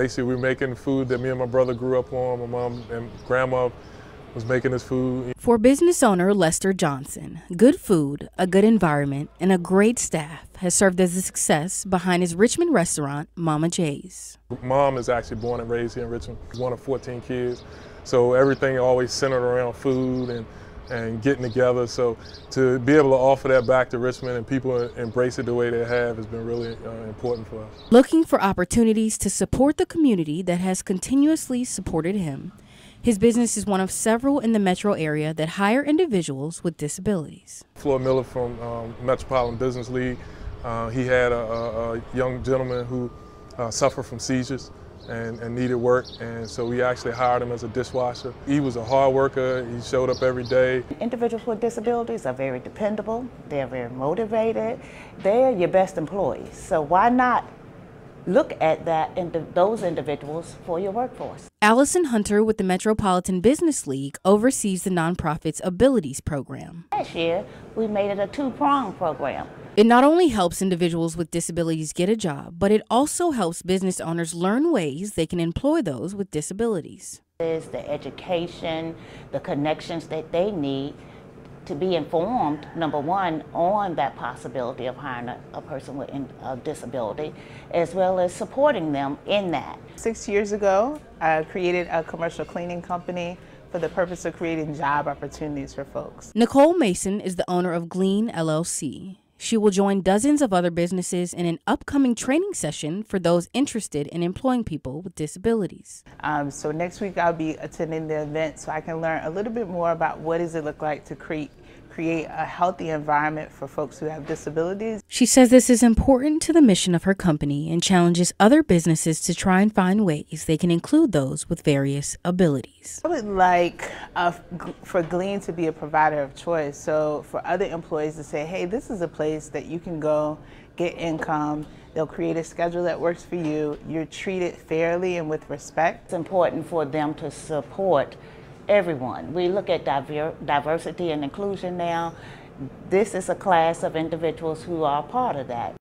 Basically, we're making food that me and my brother grew up on. My mom and grandma was making this food. For business owner Lester Johnson, good food, a good environment, and a great staff has served as a success behind his Richmond restaurant, Mama J's. Mom is actually born and raised here in Richmond, one of 14 kids, so everything always centered around food and getting together. So to be able to offer that back to Richmond and people embrace it the way they have has been really important for us. Looking for opportunities to support the community that has continuously supported him, his business is one of several in the metro area that hire individuals with disabilities. Floyd Miller from Metropolitan Business League, he had a young gentleman who suffered from seizures and needed work, and so we actually hired him as a dishwasher. He was a hard worker, he showed up every day. Individuals with disabilities are very dependable, they're very motivated, they're your best employees, so why not look at that and those individuals for your workforce. Allison Hunter with the Metropolitan Business League oversees the nonprofit's Abilities Program. Last year, we made it a two-pronged program. It not only helps individuals with disabilities get a job, but it also helps business owners learn ways they can employ those with disabilities. The education, the connections that they need to be informed, number one, on that possibility of hiring a person with a disability, as well as supporting them in that. 6 years ago, I created a commercial cleaning company for the purpose of creating job opportunities for folks. Nicole Mason is the owner of Glean LLC. She will join dozens of other businesses in an upcoming training session for those interested in employing people with disabilities. So next week I'll be attending the event so I can learn a little bit more about what does it look like to create a healthy environment for folks who have disabilities. She says this is important to the mission of her company and challenges other businesses to try and find ways they can include those with various abilities. I would like for Glean to be a provider of choice, so for other employees to say, hey, this is a place that you can go get income, they'll create a schedule that works for you, you're treated fairly and with respect. It's important for them to support everyone. We look at diversity and inclusion now. This is a class of individuals who are part of that.